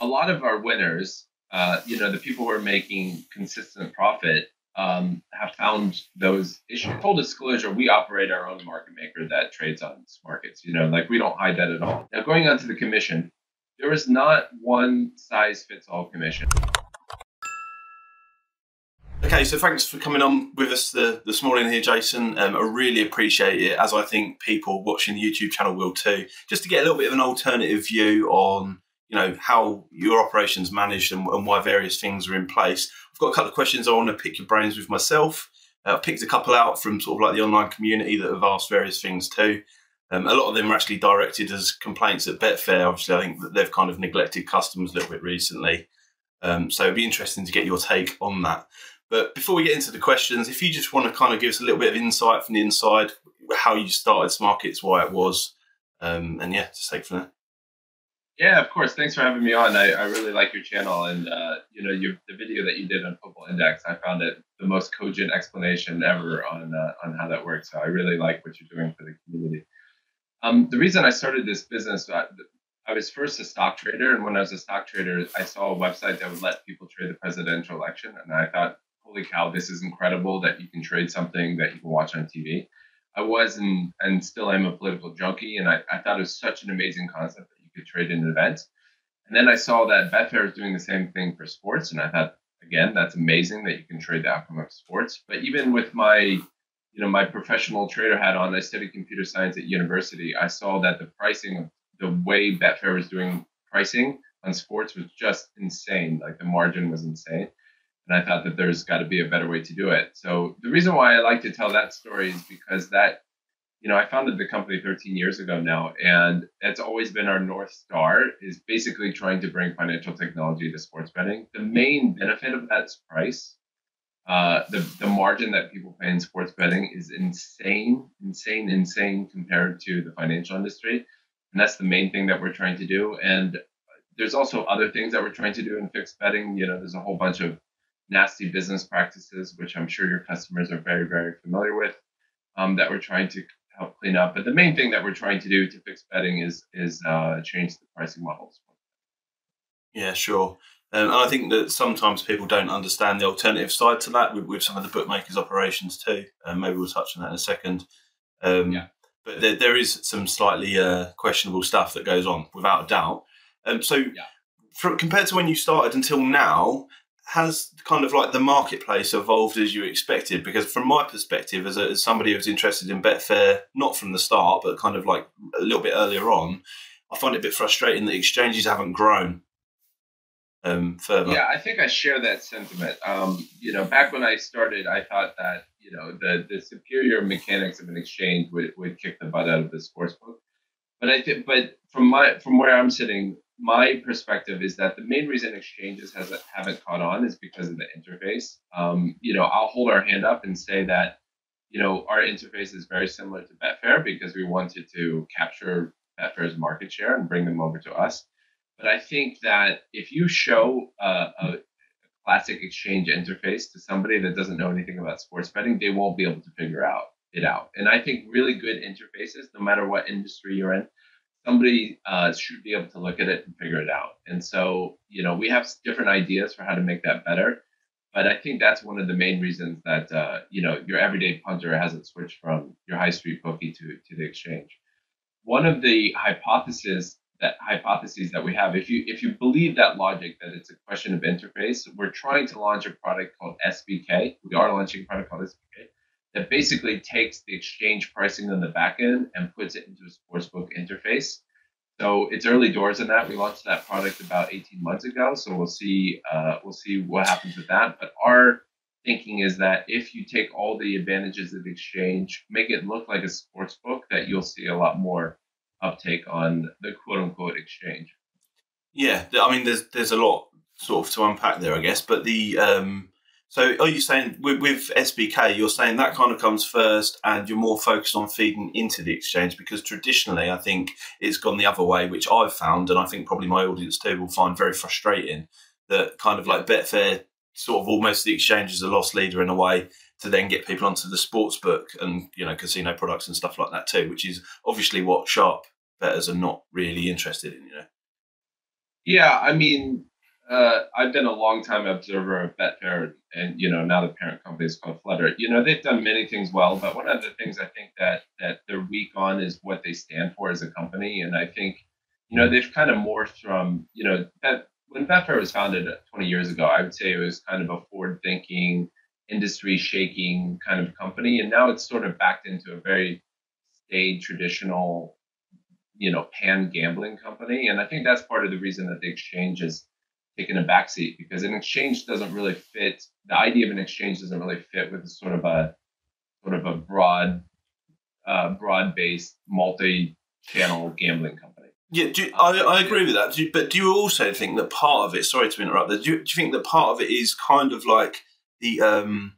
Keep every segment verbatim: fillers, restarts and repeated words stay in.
a lot of our winners, uh, you know, the people who are making consistent profit, um, have found those issues. Full disclosure, we operate our own market maker that trades on Smarkets. You know, like we don't hide that at all. Now, going on to the commission, there is not one size fits all commission. Okay, so thanks for coming on with us the, this morning here, Jason. Um, I really appreciate it, as I think people watching the YouTube channel will too, just to get a little bit of an alternative view on, you know, how your operations managed and, and why various things are in place. I've got a couple of questions I want to pick your brains with myself. Uh, I've picked a couple out from sort of like the online community that have asked various things too. Um, a lot of them are actually directed as complaints at Betfair. Obviously, I think that they've kind of neglected customers a little bit recently. Um, so it'd be interesting to get your take on that. But before we get into the questions, if you just want to kind of give us a little bit of insight from the inside, how you started Smarkets, why it was, um, and yeah, just take from there. Yeah, of course. Thanks for having me on. I, I really like your channel, and uh, you know, your, the video that you did on Football Index, I found it the most cogent explanation ever on uh, on how that works. So I really like what you're doing for the community. Um, the reason I started this business, I, I was first a stock trader, and when I was a stock trader, I saw a website that would let people trade the presidential election, and I thought, holy cow, this is incredible that you can trade something that you can watch on T V. I was and, and still am a political junkie, and I, I thought it was such an amazing concept that you could trade in an event. And then I saw that Betfair is doing the same thing for sports, and I thought, again, that's amazing that you can trade the outcome of sports. But even with my, you know, my professional trader hat on, I studied computer science at university. I saw that the pricing of the way Betfair was doing pricing on sports was just insane. Like the margin was insane. And I thought that there's got to be a better way to do it. So the reason why I like to tell that story is because that, you know, I founded the company thirteen years ago now, and that's always been our North Star, is basically trying to bring financial technology to sports betting. The main benefit of that's price. Uh, the, the margin that people pay in sports betting is insane, insane, insane compared to the financial industry. And that's the main thing that we're trying to do. And there's also other things that we're trying to do in fixed betting. You know, there's a whole bunch of nasty business practices, which I'm sure your customers are very, very familiar with, um, that we're trying to help clean up. But the main thing that we're trying to do to fix betting is is uh, change the pricing models. Yeah, sure. Um, and I think that sometimes people don't understand the alternative side to that with, with some of the bookmakers' operations too. Uh, maybe we'll touch on that in a second. Um, yeah. But there, there is some slightly uh, questionable stuff that goes on, without a doubt. Um, so yeah. for, compared to when you started until now, has kind of like the marketplace evolved as you expected? Because from my perspective, as, a, as somebody who's interested in Betfair, not from the start, but kind of like a little bit earlier on, I find it a bit frustrating that exchanges haven't grown um, further. Yeah, I think I share that sentiment. Um, you know, back when I started, I thought that, you know, the, the superior mechanics of an exchange would, would kick the butt out of the sportsbook. But I think, but from my, from where I'm sitting, my perspective is that the main reason exchanges has, haven't caught on is because of the interface. Um, you know, I'll hold our hand up and say that, you know, our interface is very similar to Betfair because we wanted to capture Betfair's market share and bring them over to us. But I think that if you show uh, a classic exchange interface to somebody that doesn't know anything about sports betting, they won't be able to figure out it out. And I think really good interfaces, no matter what industry you're in, somebody uh, should be able to look at it and figure it out. And so, you know, we have different ideas for how to make that better. But I think that's one of the main reasons that, uh, you know, your everyday punter hasn't switched from your high street bookie to, to the exchange. One of the hypotheses that hypotheses that we have, if you, if you believe that logic, that it's a question of interface, we're trying to launch a product called S B K. We are launching a product called S B K. That basically takes the exchange pricing on the back end and puts it into a sportsbook interface. So it's early doors in that. We launched that product about eighteen months ago. So we'll see, uh, we'll see what happens with that. But our thinking is that if you take all the advantages of the exchange, make it look like a sportsbook, that you'll see a lot more uptake on the quote unquote exchange. Yeah, I mean, there's there's a lot sort of to unpack there, I guess. But the um... So are you saying with, with S B K, you're saying that kind of comes first and you're more focused on feeding into the exchange? Because traditionally, I think it's gone the other way, which I've found, and I think probably my audience too will find very frustrating, that kind of like Betfair sort of almost the exchange is a loss leader in a way to then get people onto the sports book and, you know, casino products and stuff like that too, which is obviously what sharp bettors are not really interested in, you know. Yeah, I mean, uh, I've been a longtime observer of Betfair, and you know, now the parent company is called Flutter. You know, they've done many things well, but one of the things I think that that they're weak on is what they stand for as a company. And I think, you know, they've kind of morphed from, you know, Bet, when Betfair was founded twenty years ago, I would say it was kind of a forward-thinking, industry-shaking kind of company, and now it's sort of backed into a very staid, traditional, you know, pan-gambling company. And I think that's part of the reason that the exchange has taken a backseat, because an exchange doesn't really fit, the idea of an exchange doesn't really fit with sort of a sort of a broad, uh, broad-based, multi-channel gambling company. Yeah, do you, I, I agree with that. Do you, but do you also think that part of it, sorry to interrupt, do you, do you think that part of it is kind of like the um,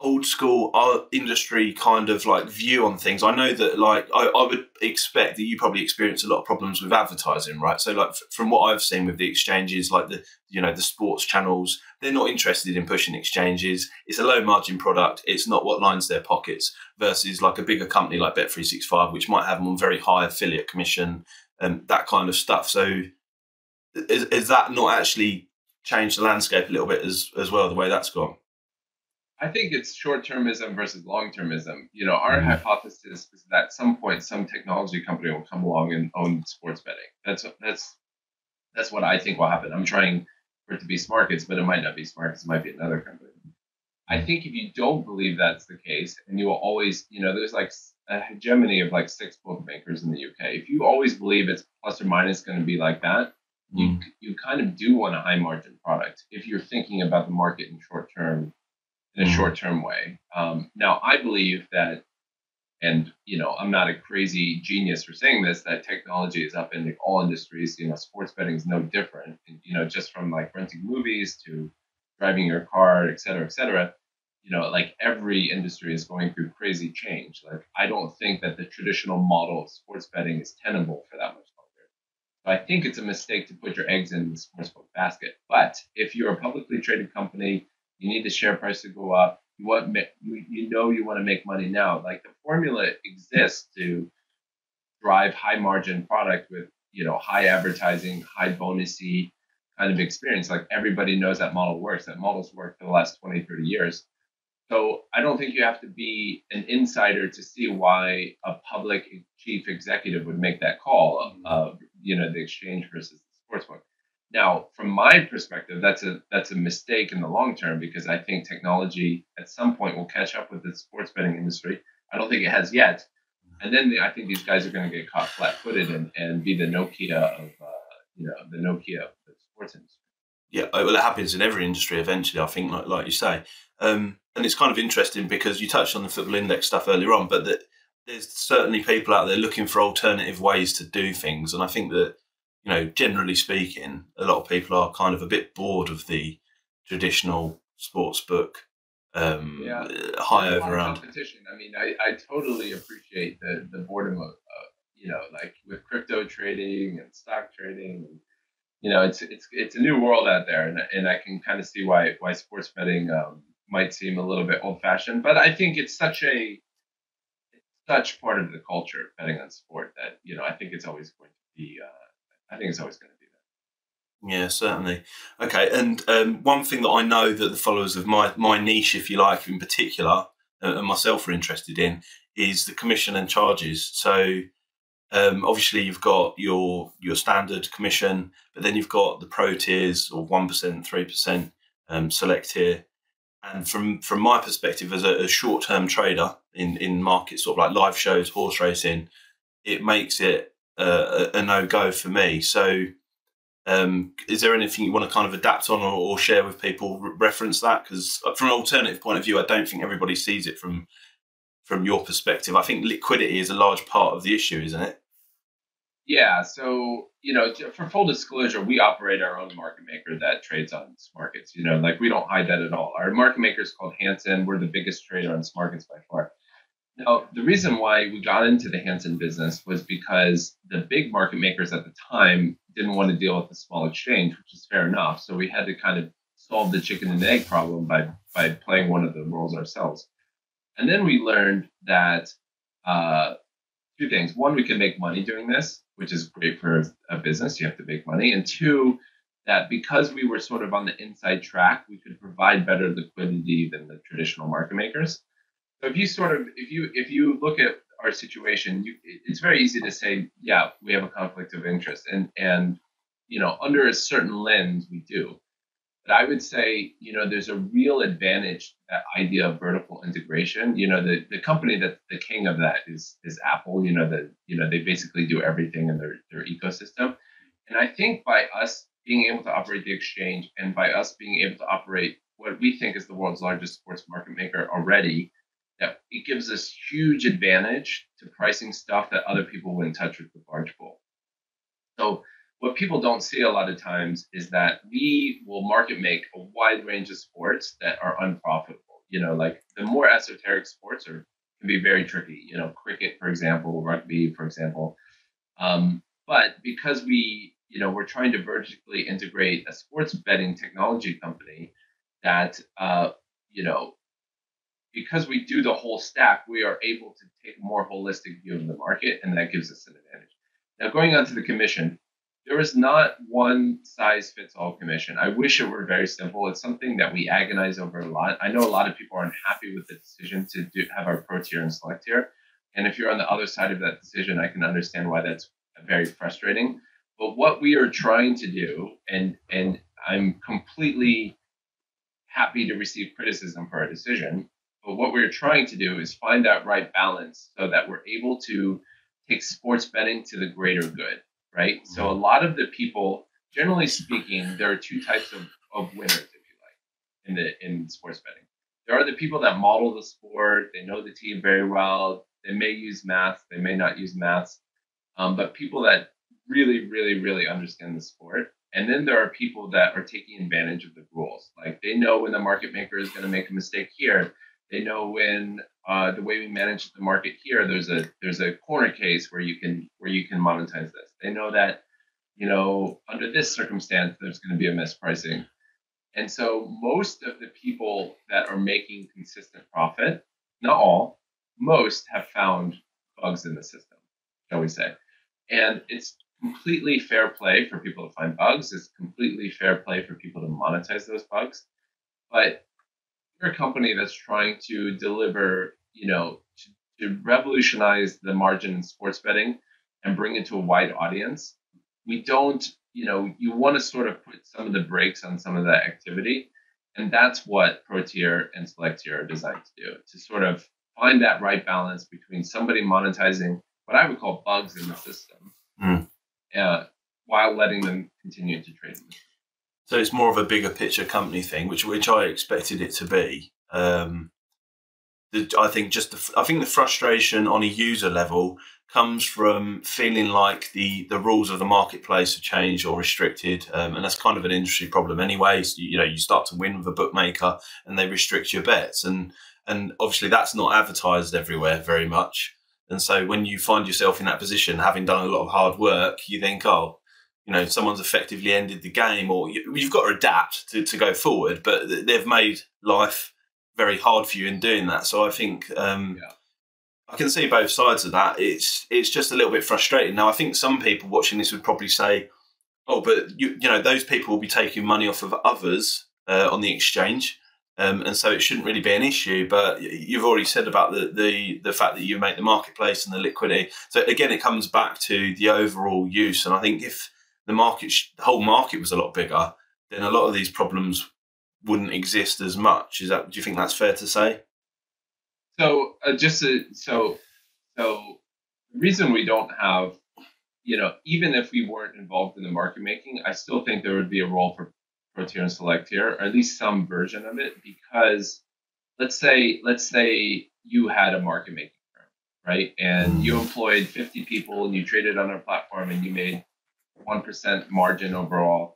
old school industry kind of like view on things? I know that like I, I would expect that you probably experience a lot of problems with advertising, right? So like from what I've seen with the exchanges, like the, you know, the sports channels, they're not interested in pushing exchanges. It's a low margin product. It's not what lines their pockets, versus like a bigger company like Bet three sixty-five, which might have them very high affiliate commission and that kind of stuff. So is, is that not actually changed the landscape a little bit as, as well, the way that's gone? I think it's short-termism versus long-termism. You know, our mm-hmm. hypothesis is that at some point, some technology company will come along and own sports betting. That's that's that's what I think will happen. I'm trying for it to be Smarkets, but it might not be Smarkets. It might be another company. I think if you don't believe that's the case, and you will always, you know, there's like a hegemony of like six bookmakers in the U K. If you always believe it's plus or minus going to be like that, mm-hmm. you you kind of do want a high-margin product if you're thinking about the market in short-term. In a short-term way. Um, now, I believe that, and you know, I'm not a crazy genius for saying this, that technology is up in all industries. You know, sports betting is no different. You know, just from like renting movies to driving your car, et cetera, et cetera. You know, like every industry is going through crazy change. Like, I don't think that the traditional model of sports betting is tenable for that much longer. So I think it's a mistake to put your eggs in the sportsbook basket. But if you're a publicly traded company, you need the share price to go up. You want, you know, you want to make money now. Like the formula exists to drive high margin product with, you know, high advertising, high bonusy kind of experience. Like everybody knows that model works. That model's worked for the last twenty, thirty years. So I don't think you have to be an insider to see why a public chief executive would make that call of, you know, the exchange versus the sportsbook. Now, from my perspective, that's a that's a mistake in the long term, because I think technology at some point will catch up with the sports betting industry. I don't think it has yet. And then the, I think these guys are going to get caught flat-footed and, and be the Nokia of uh, you know the Nokia of the sports industry. Yeah, well, it happens in every industry eventually, I think, like like you say. Um, and it's kind of interesting because you touched on the Football Index stuff earlier on, but that there's certainly people out there looking for alternative ways to do things, and I think that, you know, generally speaking, a lot of people are kind of a bit bored of the traditional sportsbook um, yeah. high over round competition. I mean, I, I totally appreciate the the boredom of, uh, you know, like with crypto trading and stock trading. And, you know, it's it's it's a new world out there, and and I can kind of see why why sports betting um, might seem a little bit old fashioned, but I think it's such a it's such part of the culture, betting on sport, that you know I think it's always going to be. Uh, I think it's always going to be that. Yeah, certainly. Okay, and um, one thing that I know that the followers of my, my niche, if you like, in particular, uh, and myself are interested in, is the commission and charges. So um, obviously you've got your your standard commission, but then you've got the pro tiers or one percent, three percent, um, select tier. And from, from my perspective as a, a short-term trader in, in markets, sort of like live shows, horse racing, it makes it Uh, a, a no-go for me. So um, is there anything you want to kind of adapt on or, or share with people, reference that? Because from an alternative point of view, I don't think everybody sees it from from your perspective. I think liquidity is a large part of the issue, isn't it? Yeah, so, you know, for full disclosure, we operate our own market maker that trades on Smarkets. You know, like we don't hide that at all. Our market maker is called Hanson. We're the biggest trader on Smarkets by far. Now, the reason why we got into the Hanson business was because the big market makers at the time didn't want to deal with the small exchange, which is fair enough. So we had to kind of solve the chicken and egg problem by, by playing one of the roles ourselves. And then we learned that uh, two things. One, we can make money doing this, which is great for a business. You have to make money. And two, that because we were sort of on the inside track, we could provide better liquidity than the traditional market makers. So if you sort of, if you if you look at our situation, you, it's very easy to say, yeah, we have a conflict of interest. And, and you know, under a certain lens, we do. But I would say, you know, there's a real advantage to that idea of vertical integration. You know, the, the company that's the king of that is is Apple. You know, the, you know, they basically do everything in their, their ecosystem. And I think by us being able to operate the exchange and by us being able to operate what we think is the world's largest sports market maker already, that it gives us huge advantage to pricing stuff that other people wouldn't touch with the barge pole. So what people don't see a lot of times is that we will market make a wide range of sports that are unprofitable. You know, like the more esoteric sports are can be very tricky. You know, cricket, for example, rugby, for example. Um, but because we, you know, we're trying to vertically integrate a sports betting technology company that, uh, you know, because we do the whole stack, we are able to take a more holistic view of the market, and that gives us an advantage. Now, going on to the commission. There is not one size fits all commission. I wish it were very simple. It's something that we agonize over a lot. I know a lot of people are unhappy with the decision to do, have our pro tier and select tier. And if you're on the other side of that decision, I can understand why that's very frustrating. But what we are trying to do, and, and I'm completely happy to receive criticism for our decision, but what we're trying to do is find that right balance so that we're able to take sports betting to the greater good. Right. So a lot of the people, generally speaking, there are two types of, of winners, if you like, in the in sports betting. There are the people that model the sport. They know the team very well. They may use math. They may not use math. Um, but people that really, really, really understand the sport. And then there are people that are taking advantage of the rules. Like they know when the market maker is going to make a mistake here. They know when uh, the way we manage the market here, there's a there's a corner case where you can where you can monetize this. They know that, you know, under this circumstance, there's going to be a mispricing. And so most of the people that are making consistent profit, not all, most have found bugs in the system, shall we say. And it's completely fair play for people to find bugs. It's completely fair play for people to monetize those bugs. But you're a company that's trying to deliver, you know, to, to revolutionize the margin in sports betting and bring it to a wide audience. We don't, you know, you want to sort of put some of the brakes on some of that activity. And that's what Pro Tier and Select Tier are designed to do, to sort of find that right balance between somebody monetizing what I would call bugs in the system mm. uh, while letting them continue to trade. So it's more of a bigger picture company thing, which which I expected it to be. Um, the, I think just the, I think the frustration on a user level comes from feeling like the the rules of the marketplace have changed or restricted, um, and that's kind of an industry problem anyway. So, you know, you start to win with a bookmaker, and they restrict your bets, and and obviously that's not advertised everywhere very much. And so when you find yourself in that position, having done a lot of hard work, you think, oh, you know, someone's effectively ended the game, or you, you've got to adapt to, to go forward, but they've made life very hard for you in doing that. So I think um, yeah. I can see both sides of that. It's it's just a little bit frustrating. Now, I think some people watching this would probably say, oh, but, you, you know, those people will be taking money off of others uh, on the exchange. Um, and so it shouldn't really be an issue. But you've already said about the, the, the fact that you make the marketplace and the liquidity. So, again, it comes back to the overall use. And I think if the market, the whole market was a lot bigger, then a lot of these problems wouldn't exist as much. Is that? Do you think that's fair to say? So uh, just a, so so the reason we don't have, you know, even if we weren't involved in the market making, I still think there would be a role for Pro Tier and Select Tier, or at least some version of it, because let's say let's say you had a market making firm, right, and you employed fifty people and you traded on our platform and you made one percent margin overall.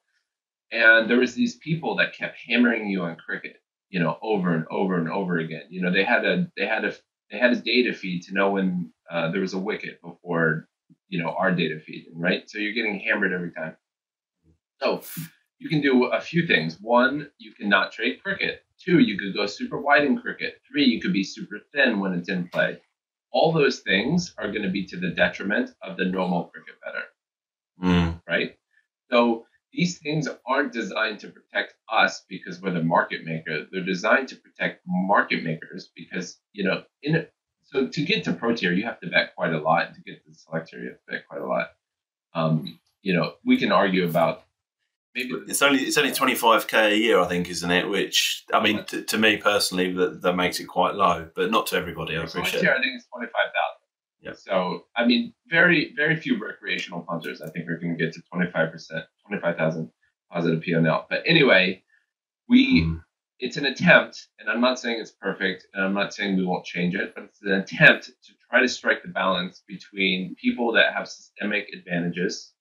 And there was these people that kept hammering you on cricket, you know, over and over and over again. You know, they had a, they had a, they had a data feed to know when uh, there was a wicket before, you know, our data feed, right? So you're getting hammered every time. So you can do a few things. One, you cannot trade cricket. Two, you could go super wide in cricket. Three, you could be super thin when it's in play. all those things are going to be to the detriment of the normal cricket bettor, mm. right? So these things aren't designed to protect us because we're the market maker. They're designed to protect market makers because, you know, in a, so to get to pro tier, you have to bet quite a lot. To get to the select tier, you have to bet quite a lot. Um, you know, we can argue about maybe it's only it's only twenty-five K a year, I think, isn't it? Which, I mean, t- to me personally, that, that makes it quite low, but not to everybody. I appreciate. Tier, I think it's twenty-five thousand. Yeah. So, I mean, very, very few recreational punters, I think, are going to get to twenty-five percent, twenty-five thousand positive P and L. But anyway, we mm. it's an attempt, and I'm not saying it's perfect, and I'm not saying we won't change it, but it's an attempt to try to strike the balance between people that have systemic advantages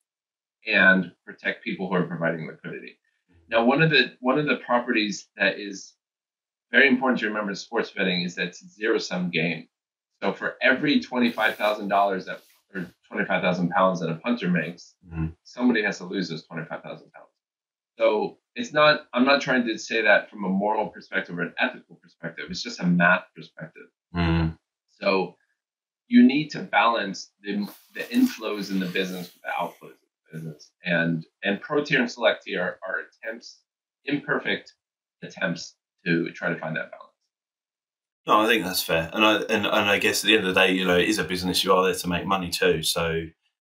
and protect people who are providing liquidity. Now, one of the one of the properties that is very important to remember in sports betting is that it's a zero-sum game. So for every twenty-five thousand dollars that or twenty-five thousand pounds that a punter makes, mm-hmm. somebody has to lose those twenty-five thousand pounds. So it's not, I'm not trying to say that from a moral perspective or an ethical perspective. It's just a math perspective. Mm-hmm. So you need to balance the, the inflows in the business with the outflows in the business. And, and pro tier and select tier are, are attempts, imperfect attempts to try to find that balance. No, I think that's fair, and I and, and I guess at the end of the day, you know, it is a business. You are there to make money too, so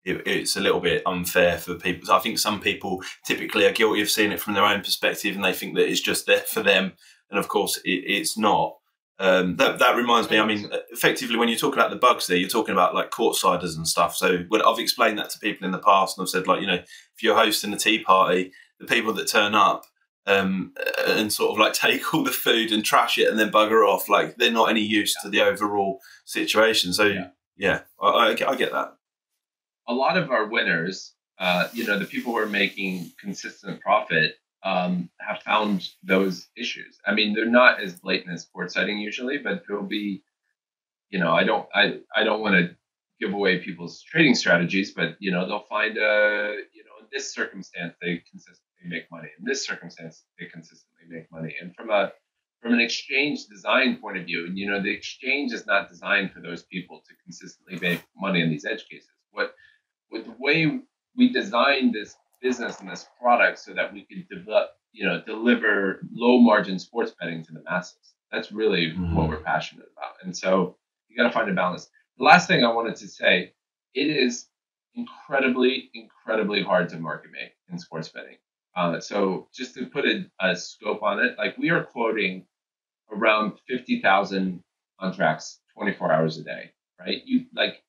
it, it's a little bit unfair for people. I think some people typically are guilty of seeing it from their own perspective, and they think that it's just there for them. And of course, it, it's not. Um, that that reminds me. I mean, effectively, when you talk about the bugs, there, you're talking about like courtsiders and stuff. So when I've explained that to people in the past, and I've said like, you know, if you're hosting a tea party, the people that turn up. Um, and sort of like take all the food and trash it and then bugger off. Like they're not any use yeah. to the overall situation. So yeah, yeah I, I, I get that. A lot of our winners, uh, you know, the people who are making consistent profit um, have found those issues. I mean, they're not as blatant as sports betting usually, but there'll be, you know, I don't, I, I don't want to give away people's trading strategies, but you know, they'll find a, you know, in this circumstance they consist. Make money in this circumstance they consistently make money, and from a from an exchange design point of view, and you know the exchange is not designed for those people to consistently make money in these edge cases. What with the way we designed this business and this product so that we could develop, you know, deliver low margin sports betting to the masses. That's really mm-hmm. what we're passionate about, and so you got to find a balance. The last thing I wanted to say, it is incredibly, incredibly hard to market make in sports betting. Uh, so just to put a, a scope on it, like we are quoting around fifty thousand contracts twenty-four hours a day, right? You like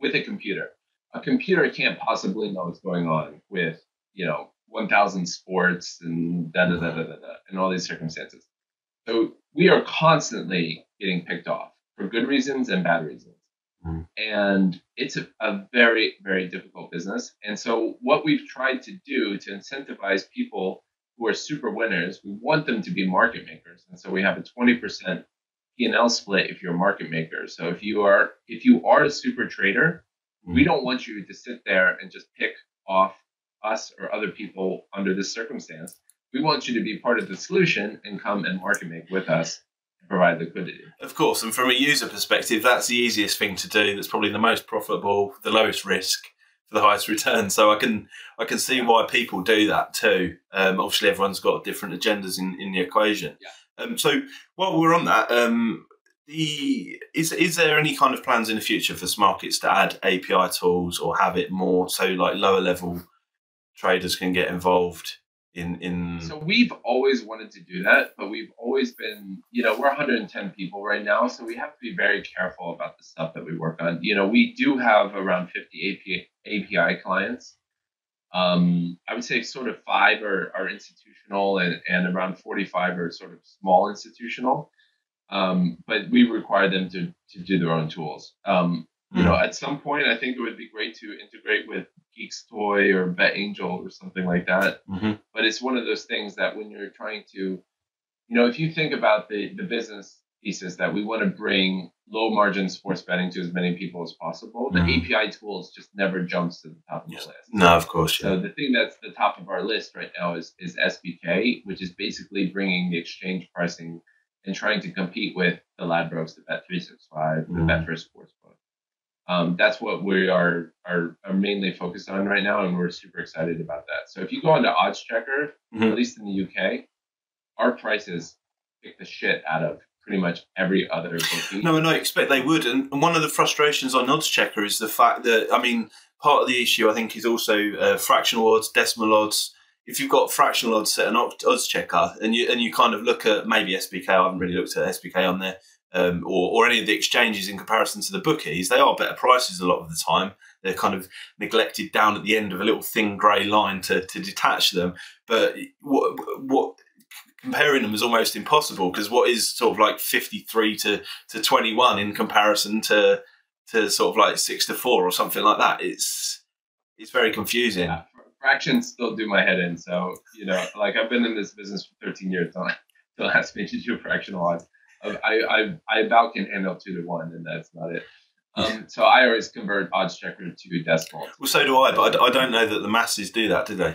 with a computer, a computer can't possibly know what's going on with, you know, one thousand sports and da da da da da and all these circumstances. So we are constantly getting picked off for good reasons and bad reasons. Mm. And it's a, a very, very difficult business. And so what we've tried to do to incentivize people who are super winners, we want them to be market makers. And so we have a twenty percent P and L split if you're a market maker. So if you are if you are a super trader, mm. we don't want you to sit there and just pick off us or other people under this circumstance. We want you to be part of the solution and come and market make with us. Provide liquidity. Of course, and from a user perspective, that's the easiest thing to do. That's probably the most profitable, the lowest risk for the highest return. So I can I can see why people do that too. Um, obviously, everyone's got different agendas in, in the equation. Yeah. Um, so while we're on that, um, the is is there any kind of plans in the future for Smarkets to add A P I tools or have it more so like lower level traders can get involved? In, in so we've always wanted to do that, but we've always been, you know, we're one hundred ten people right now, so we have to be very careful about the stuff that we work on. You know, we do have around fifty A P I clients. Um, I would say sort of five are, are institutional, and, and around forty-five are sort of small institutional. Um, but we require them to to do their own tools. Um, mm-hmm. You know, at some point, I think it would be great to integrate with Geek's Toy or Bet Angel or something like that. Mm-hmm. But it's one of those things that when you're trying to, you know, if you think about the, the business thesis that we want to bring low margin sports betting to as many people as possible, mm-hmm. the A P I tools just never jumps to the top of the yes. list. No, of course. Yeah. So the thing that's the top of our list right now is, is S B K, which is basically bringing the exchange pricing and trying to compete with the Ladbrokes, the Bet three sixty-five, mm-hmm. the BetFirst Sports book. Um, that's what we are, are are mainly focused on right now, and we're super excited about that. So if you go onto OddsChecker, mm-hmm. at least in the U K, our prices kick the shit out of pretty much every other bookie. No, and I expect they would. And, and one of the frustrations on OddsChecker is the fact that, I mean, part of the issue, I think, is also uh, fractional odds, decimal odds. If you've got fractional odds at an OddsChecker, and you and you kind of look at maybe S B K, I haven't really looked at S B K on there, Um, or, or any of the exchanges in comparison to the bookies, they are better prices a lot of the time. They're kind of neglected down at the end of a little thin grey line to, to detach them. But what, what comparing them is almost impossible, because what is sort of like fifty-three to, to twenty-one in comparison to to sort of like six to four or something like that. It's it's very confusing. Yeah, fractions still do my head in. So you know, like I've been in this business for thirteen years. Don't, don't ask me to do fractional odds. I, I I about can handle two to one, and that's not it. Um, so I always convert OddsChecker to decimal. Well, so do I, but I, I don't know that the masses do that, do they?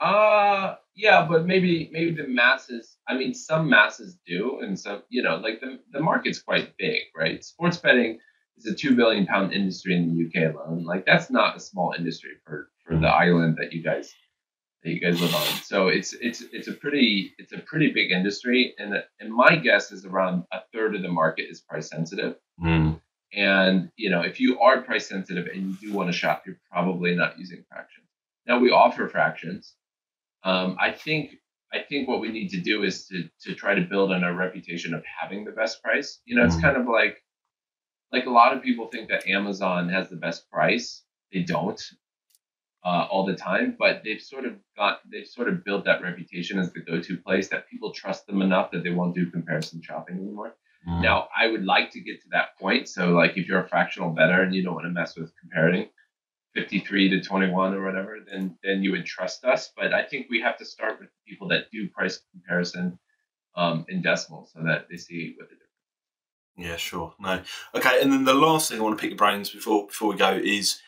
Uh, yeah, but maybe maybe the masses. I mean, some masses do, and so you know, like the the market's quite big, right? Sports betting is a two billion pound industry in the U K alone. Like that's not a small industry for for the island that you guys that you guys live on. So it's it's it's a pretty it's a pretty big industry, and and my guess is around a third of the market is price sensitive. Mm. And you know, if you are price sensitive and you do want to shop, you're probably not using fractions. Now we offer fractions. Um, I think I think what we need to do is to to try to build on our reputation of having the best price. You know, mm. it's kind of like like a lot of people think that Amazon has the best price. They don't. Uh, all the time, but they've sort of got they've sort of built that reputation as the go-to place that people trust them enough that they won't do comparison shopping anymore. Mm. Now, I would like to get to that point. So, like, if you're a fractional bettor and you don't want to mess with comparing fifty-three to twenty-one or whatever, then then you would trust us. But I think we have to start with people that do price comparison um, in decimal, so that they see what the difference. Yeah, sure. No, okay. And then the last thing I want to pick your brains before before we go is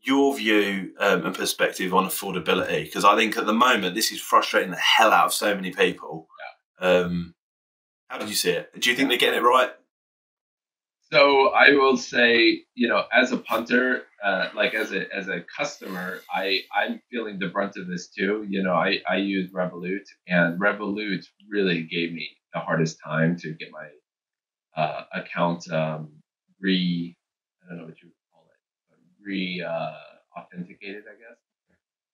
your view um, and perspective on affordability, because I think at the moment this is frustrating the hell out of so many people. Yeah. Um, how did you see it? Do you think they're getting it right? So I will say, you know, as a punter, uh, like as a as a customer, I I'm feeling the brunt of this too. You know, I I use Revolut, and Revolut really gave me the hardest time to get my uh, account um, re I don't know what you. Uh, authenticated, I guess.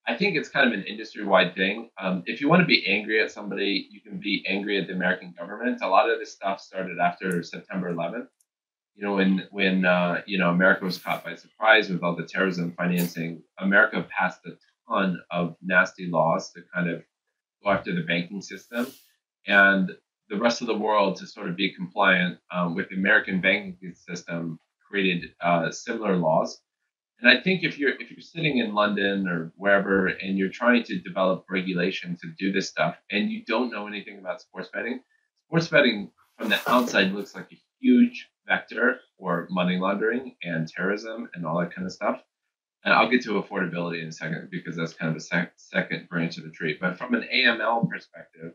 I think it's kind of an industry-wide thing. Um, if you want to be angry at somebody, you can be angry at the American government. A lot of this stuff started after September eleventh. You know, when when uh, you know America was caught by surprise with all the terrorism financing, America passed a ton of nasty laws to kind of go after the banking system, and the rest of the world to sort of be compliant um, with the American banking system created uh, similar laws. And I think if you're if you're sitting in London or wherever and you're trying to develop regulation to do this stuff and you don't know anything about sports betting, sports betting from the outside looks like a huge vector for money laundering and terrorism and all that kind of stuff. And I'll get to affordability in a second because that's kind of a sec second branch of the tree. But from an A M L perspective,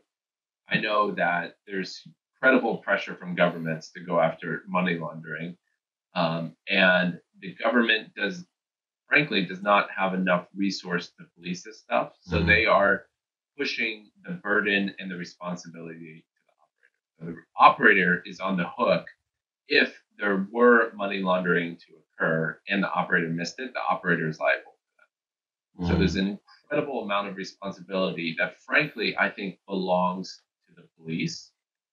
I know that there's incredible pressure from governments to go after money laundering. Um, and the government does, frankly, does not have enough resource to police this stuff. So mm-hmm. they are pushing the burden and the responsibility to the operator. So the operator is on the hook. If there were money laundering to occur and the operator missed it, the operator is liable for that. Mm-hmm. So there's an incredible amount of responsibility that, frankly, I think belongs to the police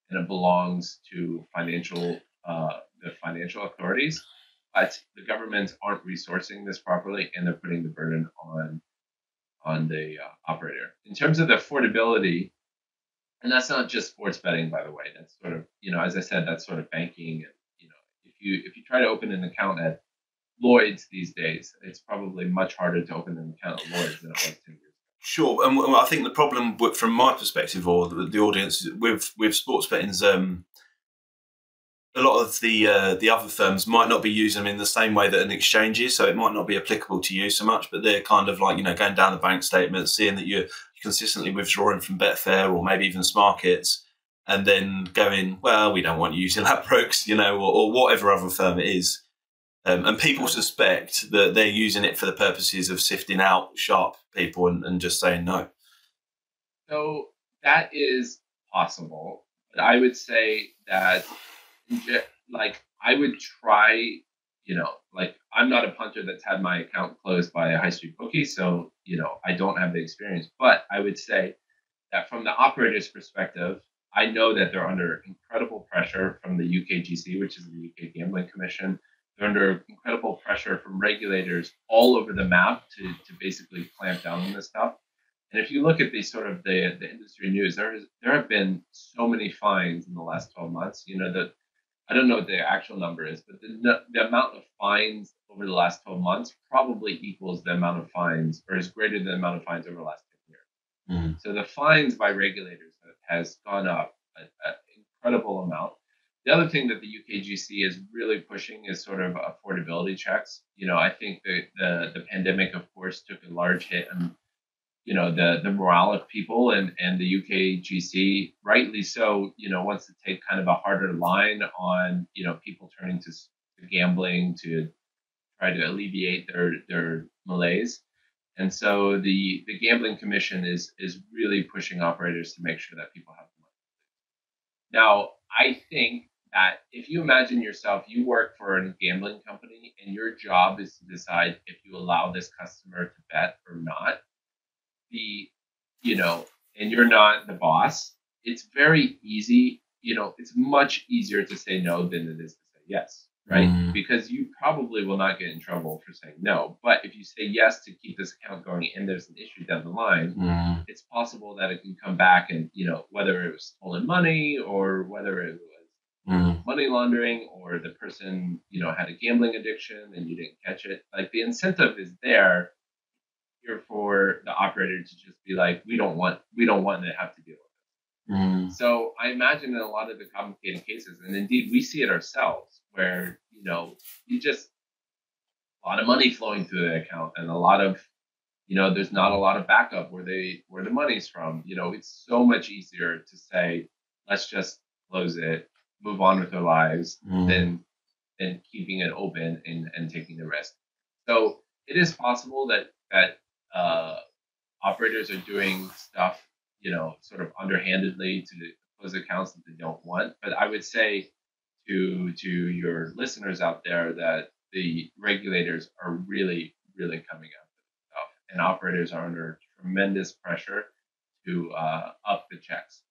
and it belongs to financial uh, the financial authorities. But the governments aren't resourcing this properly, and they're putting the burden on on the uh, operator. In terms of the affordability, and that's not just sports betting, by the way. That's sort of, you know, as I said, that's sort of banking. And, you know, if you if you try to open an account at Lloyd's these days, it's probably much harder to open an account at Lloyd's than it was ten years ago. Sure, and I think the problem from my perspective, or the, the audience, with with sports betting is um. a lot of the uh, the other firms might not be using them in the same way that an exchange is, so it might not be applicable to you so much. But they're kind of like, you know, going down the bank statements, seeing that you're consistently withdrawing from Betfair or maybe even Smarkets, and then going, well, we don't want you using Ladbrokes, you know, or, or whatever other firm it is. Um, and people suspect that they're using it for the purposes of sifting out sharp people and, and just saying no. So that is possible. But I would say that, like, I would try, you know, like, I'm not a punter that's had my account closed by a high street bookie. So, you know, I don't have the experience. But I would say that from the operator's perspective, I know that they're under incredible pressure from the U K G C, which is the U K Gambling Commission. They're under incredible pressure from regulators all over the map to, to basically clamp down on this stuff. And if you look at the sort of the, the industry news, there is, there have been so many fines in the last twelve months. You know, the, I don't know what the actual number is, but the, the amount of fines over the last twelve months probably equals the amount of fines, or is greater than the amount of fines over the last ten years. Mm-hmm. So the fines by regulators has gone up an incredible amount. The other thing that the U K G C is really pushing is sort of affordability checks. You know, I think the, the, the pandemic, of course, took a large hit on, you know, the, the morale of people, and, and the U K G C, rightly so, you know, wants to take kind of a harder line on, you know, people turning to, to gambling to try to alleviate their, their malaise. And so the, the Gambling Commission is is really pushing operators to make sure that people have the money. Now, I think that if you imagine yourself, you work for a gambling company and your job is to decide if you allow this customer to bet or not, the, you know, and you're not the boss, it's very easy, you know, it's much easier to say no than it is to say yes. Right? Mm-hmm. Because you probably will not get in trouble for saying no. But if you say yes to keep this account going and there's an issue down the line, mm-hmm. it's possible that it can come back and, you know, whether it was stolen money or whether it was mm-hmm. money laundering, or the person, you know, had a gambling addiction and you didn't catch it. Like, the incentive is there here for the operator to just be like, we don't want, we don't want to have to deal with it. Mm-hmm. So I imagine in a lot of the complicated cases, and indeed we see it ourselves, where, you know, you just, a lot of money flowing through the account, and a lot of, you know, there's not a lot of backup where they, where the money's from. You know, it's so much easier to say, let's just close it, move on with our lives, mm. than, than keeping it open and, and taking the risk. So it is possible that, that uh, operators are doing stuff, you know, sort of underhandedly to close accounts that they don't want. But I would say, To, to your listeners out there, that the regulators are really, really coming up with stuff, and operators are under tremendous pressure to uh, up the checks.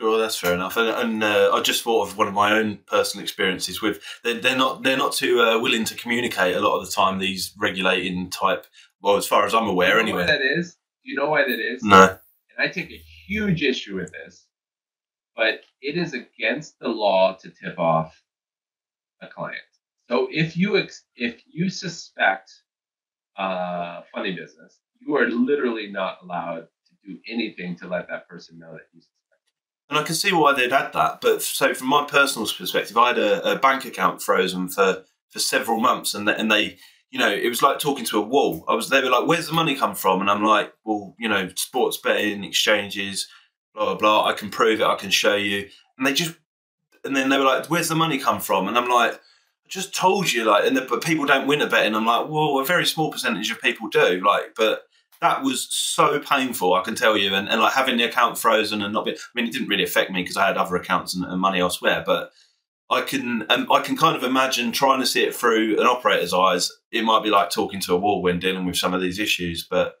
Sure, that's fair enough. And, and uh, I just thought of one of my own personal experiences with, they're, they're not they're not too uh, willing to communicate a lot of the time, these regulating type, well, as far as I'm aware, you know anyway. Why that is? Do you know why that is? No. And I take a huge issue with this. But it is against the law to tip off a client. So if you ex if you suspect uh, funny business, you are literally not allowed to do anything to let that person know that you suspect. And I can see why they'd add that. But so from my personal perspective, I had a, a bank account frozen for, for several months, and th and they, you know, it was like talking to a wall. I was, they were like, "Where's the money come from?" And I'm like, "Well, you know, sports betting, exchanges, blah, blah, blah, I can prove it, I can show you." And they just, and then they were like, "Where's the money come from?" And I'm like, "I just told you." Like, and the, but people don't win a bet. And I'm like, well, a very small percentage of people do. Like, but that was so painful, I can tell you. And, and like, having the account frozen and not being, I mean, it didn't really affect me because I had other accounts and, and money elsewhere, but I can, and I can kind of imagine trying to see it through an operator's eyes. It might be like talking to a wall when dealing with some of these issues, but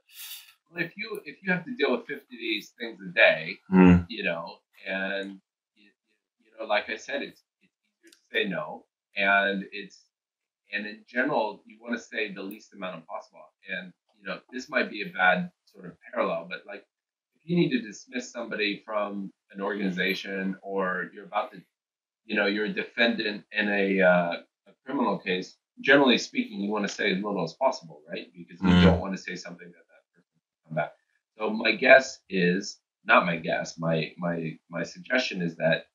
Well, if you if you have to deal with fifty of these things a day, mm. you know, and you, you know, like I said, it's it's easier to say no, and it's and in general, you want to say the least amount possible. And you know, this might be a bad sort of parallel, but like, if you need to dismiss somebody from an organization, or you're about to, you know, you're a defendant in a uh, a criminal case, generally speaking, you want to say as little as possible, right? Because mm. you don't want to say something that back. So my guess is, not my guess, my my my suggestion is that,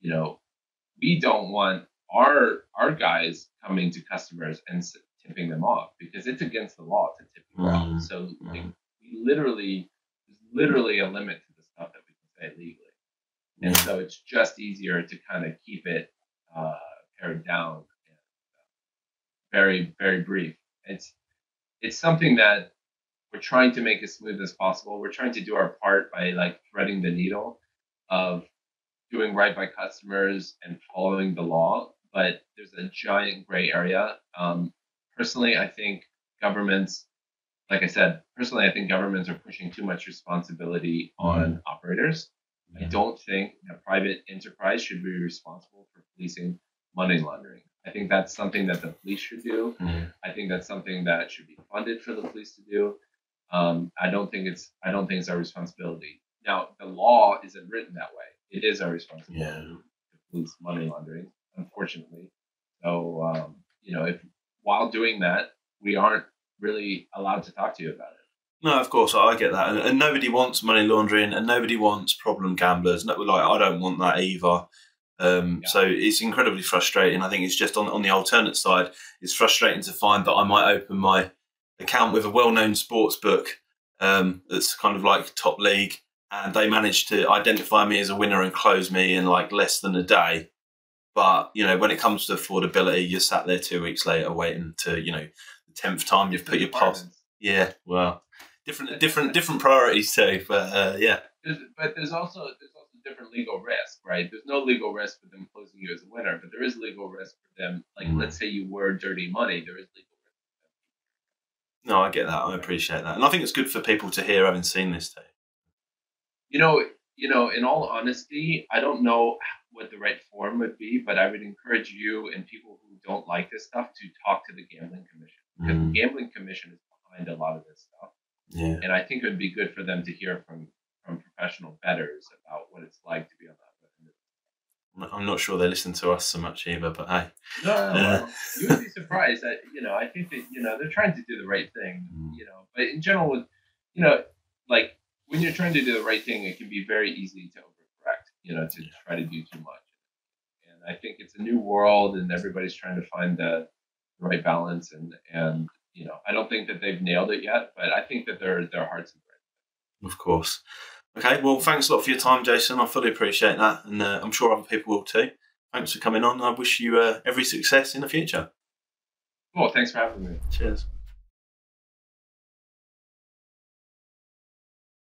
you know, we don't want our our guys coming to customers and tipping them off, because it's against the law to tip them mm-hmm. off. So like, we literally, there's literally a limit to the stuff that we can say legally, and so it's just easier to kind of keep it uh, pared down and very, very brief. It's it's something that we're trying to make as smooth as possible. We're trying to do our part by like threading the needle of doing right by customers and following the law, but there's a giant gray area. Um, personally, I think governments, like I said, personally, I think governments are pushing too much responsibility on operators. Yeah. I don't think a private enterprise should be responsible for policing money laundering. I think that's something that the police should do. Mm-hmm. I think that's something that should be funded for the police to do. Um, I don't think it's I don't think it's our responsibility. Now, the law isn't written that way. It is our responsibility yeah. to police money laundering, unfortunately. So, um, you know, if while doing that, we aren't really allowed to talk to you about it. No, of course, I get that. And, and nobody wants money laundering and nobody wants problem gamblers. No, like, I don't want that either. Um, yeah. So it's incredibly frustrating. I think it's just on, on the alternate side, it's frustrating to find that I might open my account with a well-known sports book um, that's kind of like top league, and they managed to identify me as a winner and close me in like less than a day. But, you know, when it comes to affordability, you're sat there two weeks later waiting to, you know, the tenth time you've put your pot. Yeah, well, different, different, different priorities too. But uh, yeah, there's, but there's also there's also different legal risk, right? There's no legal risk for them closing you as a winner, but there is legal risk for them. Like, mm. let's say you were dirty money, there is legal risk for them. No, I get that. I appreciate that, and I think it's good for people to hear, having seen this too. You know, you know, in all honesty, I don't know what the right form would be, but I would encourage you and people who don't like this stuff to talk to the Gambling Commission, because mm. the Gambling Commission is behind a lot of this stuff. Yeah. And I think it would be good for them to hear from, from professional bettors about what it's like to be on that. I'm not sure they listen to us so much either, but hey. No, no, no. Uh, you would be surprised. That, you know, I think that, you know, they're trying to do the right thing, mm. you know, but in general, with, you know, like when you're trying to do the right thing, it can be very easy to overcorrect, you know, to yeah. try to do too much. And I think it's a new world and everybody's trying to find the right balance and, and, you know, I don't think that they've nailed it yet, but I think that their their hearts are great. Of course. Okay, well, thanks a lot for your time, Jason. I fully appreciate that, and uh, I'm sure other people will too. Thanks for coming on. I wish you uh, every success in the future. Well, thanks for having me. Cheers.